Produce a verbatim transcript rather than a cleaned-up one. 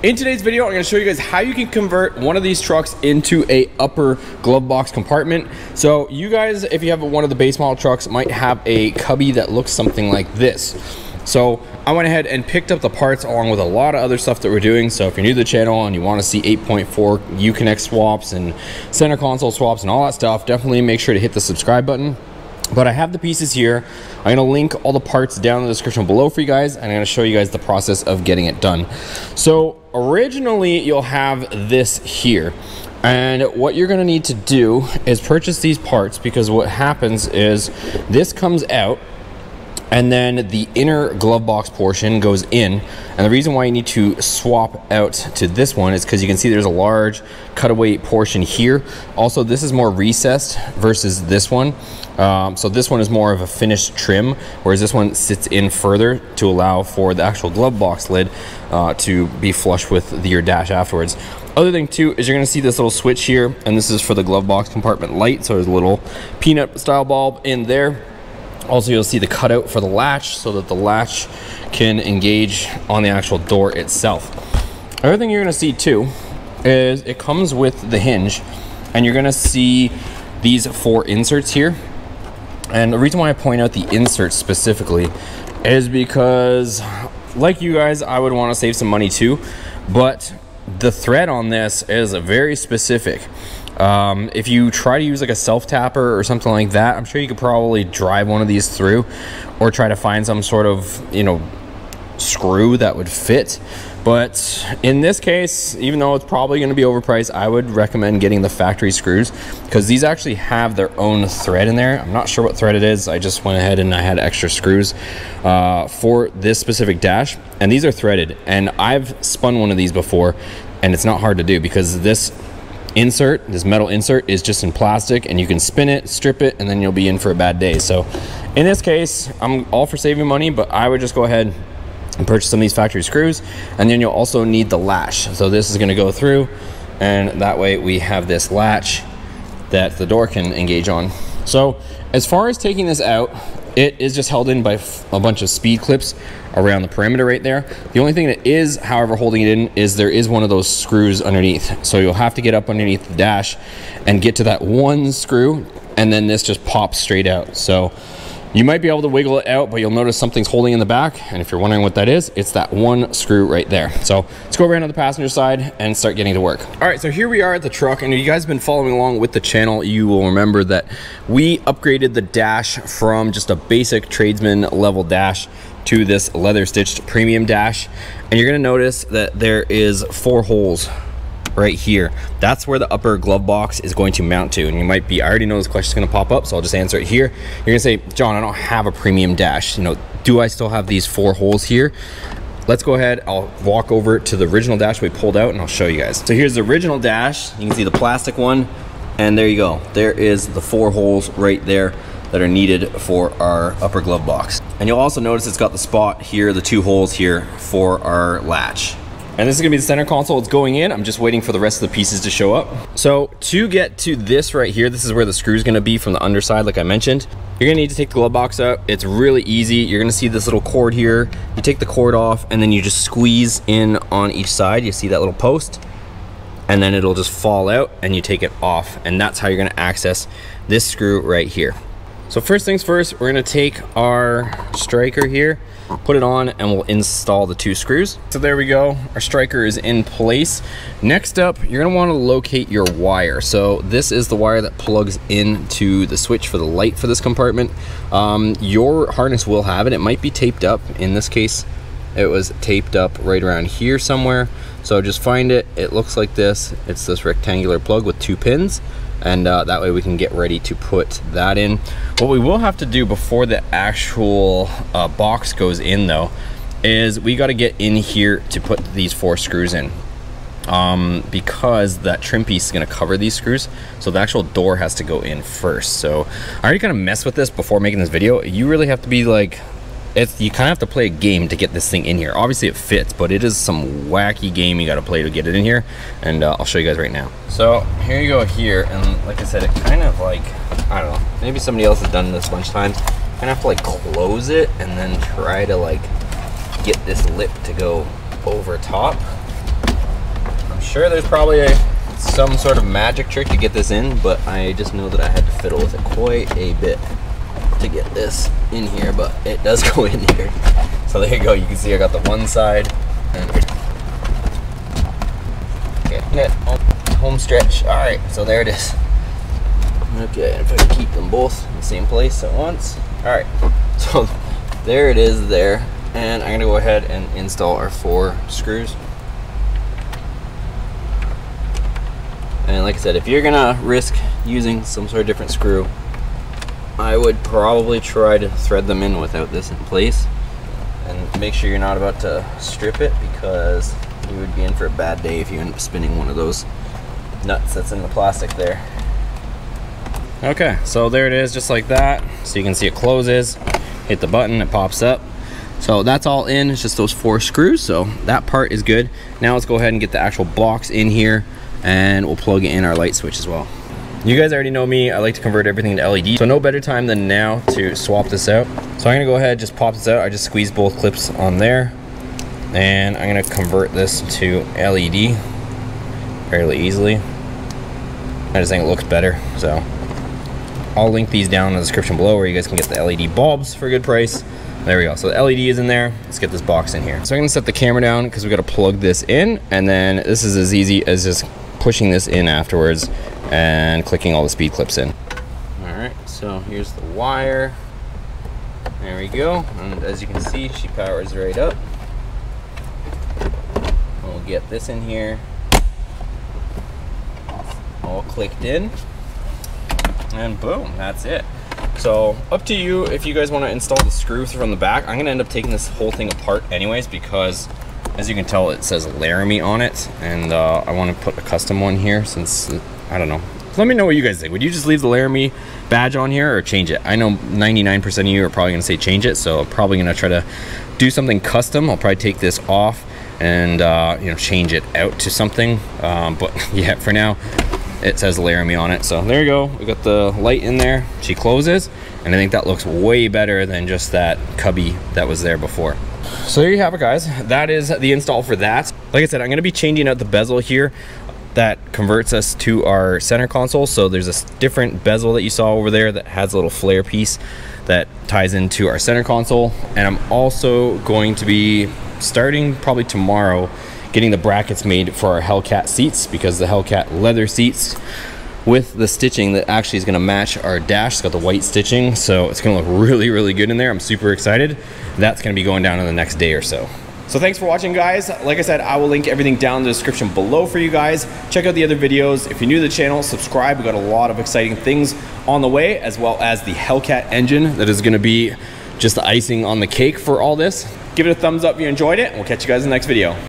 In today's video, I'm going to show you guys how you can convert one of these trucks into a upper glove box compartment. So you guys, if you have one of the base model trucks, might have a cubby that looks something like this. So I went ahead and picked up the parts along with a lot of other stuff that we're doing. So if you're new to the channel and you want to see eight point four UConnect swaps and center console swaps and all that stuff, definitely make sure to hit the subscribe button. But I have the pieces here. I'm going to link all the parts down in the description below for you guys, and I'm going to show you guys the process of getting it done. So originally you'll have this here, and what you're going to need to do is purchase these parts, because what happens is this comes out and then the inner glove box portion goes in. And the reason why you need to swap out to this one is because you can see there's a large cutaway portion here. Also, this is more recessed versus this one. Um, so this one is more of a finished trim, whereas this one sits in further to allow for the actual glove box lid uh, to be flush with the, your dash afterwards. Other thing too is you're gonna see this little switch here, and this is for the glove box compartment light. So there's a little peanut style bulb in there. Also, you'll see the cutout for the latch so that the latch can engage on the actual door itself. Other thing you're gonna see too is it comes with the hinge, and you're gonna see these four inserts here. And the reason why I point out the inserts specifically is because, like you guys, I would wanna save some money too, but the thread on this is very specific. Um, if you try to use like a self-tapper or something like that, I'm sure you could probably drive one of these through, or try to find some sort of, you know, screw that would fit. But in this case, even though it's probably going to be overpriced, I would recommend getting the factory screws, because these actually have their own thread in there. I'm not sure what thread it is. I just went ahead and I had extra screws uh, for this specific dash, and these are threaded. And I've spun one of these before, and it's not hard to do, because this insert, this metal insert, is just in plastic, and you can spin it, strip it, and then you'll be in for a bad day. So in this case, I'm all for saving money, but I would just go ahead and purchase some of these factory screws. And then you'll also need the latch. So this is going to go through, and that way we have this latch that the door can engage on. So as far as taking this out, it is just held in by a bunch of speed clips around the perimeter right there. The only thing that is, however, holding it in is there is one of those screws underneath. So you'll have to get up underneath the dash and get to that one screw, and then this just pops straight out. So you might be able to wiggle it out, but you'll notice something's holding in the back. And if you're wondering what that is, it's that one screw right there. So let's go around on the passenger side and start getting to work. All right, so here we are at the truck. And if you guys have been following along with the channel, you will remember that we upgraded the dash from just a basic tradesman level dash to this leather stitched premium dash. And you're gonna notice that there is four holes right here. That's where the upper glove box is going to mount to. And you might be, I already know this question's going to pop up, so I'll just answer it here. You're going to say, John, I don't have a premium dash. You know, do I still have these four holes here? Let's go ahead. I'll walk over to the original dash we pulled out, and I'll show you guys. So here's the original dash. You can see the plastic one, and there you go. There is the four holes right there that are needed for our upper glove box. And you'll also notice it's got the spot here, the two holes here for our latch. And this is gonna be the center console. It's going in. I'm just waiting for the rest of the pieces to show up. So to get to this right here, this is where the screw is gonna be from the underside, like I mentioned. You're gonna need to take the glove box out. It's really easy. You're gonna see this little cord here. You take the cord off, and then you just squeeze in on each side. You see that little post, and then it'll just fall out, and you take it off. And that's how you're gonna access this screw right here. So first things first, we're gonna take our striker here, put it on, and we'll install the two screws. So there we go, our striker is in place. Next up, you're gonna wanna locate your wire. So this is the wire that plugs into the switch for the light for this compartment. Um, your harness will have it, it might be taped up. In this case, it was taped up right around here somewhere. So just find it, it looks like this. It's this rectangular plug with two pins. And uh, that way we can get ready to put that in. What we will have to do before the actual uh, box goes in though, is we gotta get in here to put these four screws in. Um, because that trim piece is gonna cover these screws. So the actual door has to go in first. So I already kind of messed with this before making this video. You really have to be like, It's, you kind of have to play a game to get this thing in here. Obviously it fits, but it is some wacky game you got to play to get it in here. And uh, I'll show you guys right now. So here you go here. And like I said, it kind of like, I don't know, maybe somebody else has done this a bunch of times. Kind of have to like close it and then try to like get this lip to go over top. sure there's probably a, some sort of magic trick to get this in, but I just know that I had to fiddle with it quite a bit to get this in here, but it does go in here. So there you go, you can see I got the one side. And okay, yeah, home stretch. All right, so there it is. Okay, if I can keep them both in the same place at once. All right, so there it is there. And I'm gonna go ahead and install our four screws. And like I said, if you're gonna risk using some sort of different screw, I would probably try to thread them in without this in place. And make sure you're not about to strip it, because you would be in for a bad day if you end up spinning one of those nuts that's in the plastic there. Okay, so there it is, just like that. So you can see it closes, hit the button, it pops up. So that's all in, it's just those four screws, so that part is good. Now let's go ahead and get the actual box in here, and we'll plug in our light switch as well. You guys already know me, I like to convert everything to L E D, so no better time than now to swap this out. So I'm gonna go ahead and just pop this out. I just squeezed both clips on there, and I'm gonna convert this to L E D fairly easily. I just think it looks better, so. I'll link these down in the description below where you guys can get the L E D bulbs for a good price. There we go, so the L E D is in there. Let's get this box in here. So I'm gonna set the camera down because we gotta plug this in, and then this is as easy as just pushing this in afterwards and clicking all the speed clips in. All right, so here's the wire. There we go, and as you can see, she powers right up. We'll get this in here, all clicked in, and boom, that's it. So up to you if you guys want to install the screws from the back. I'm gonna end up taking this whole thing apart anyways, because as you can tell it says Laramie on it, and uh, I want to put a custom one here since I don't know. So let me know what you guys think. Would you just leave the Laramie badge on here or change it? I know ninety-nine percent of you are probably gonna say change it, so I'm probably gonna try to do something custom. I'll probably take this off and uh, you know, change it out to something, um, but yeah, for now it says Laramie on it. So there you go, we got the light in there, she closes, and I think that looks way better than just that cubby that was there before. So there you have it, guys. That is the install for that. Like I said, I'm going to be changing out the bezel here that converts us to our center console. So there's a different bezel that you saw over there that has a little flare piece that ties into our center console, and I'm also going to be starting probably tomorrow getting the brackets made for our Hellcat seats, because the Hellcat leather seats with the stitching that actually is going to match our dash. It's got the white stitching, so it's going to look really, really good in there. I'm super excited. That's going to be going down in the next day or so. So thanks for watching, guys. Like I said, I will link everything down in the description below for you guys. Check out the other videos. If you're new to the channel, subscribe. We've got a lot of exciting things on the way, as well as the Hellcat engine that is going to be just the icing on the cake for all this. Give it a thumbs up if you enjoyed it, and we'll catch you guys in the next video.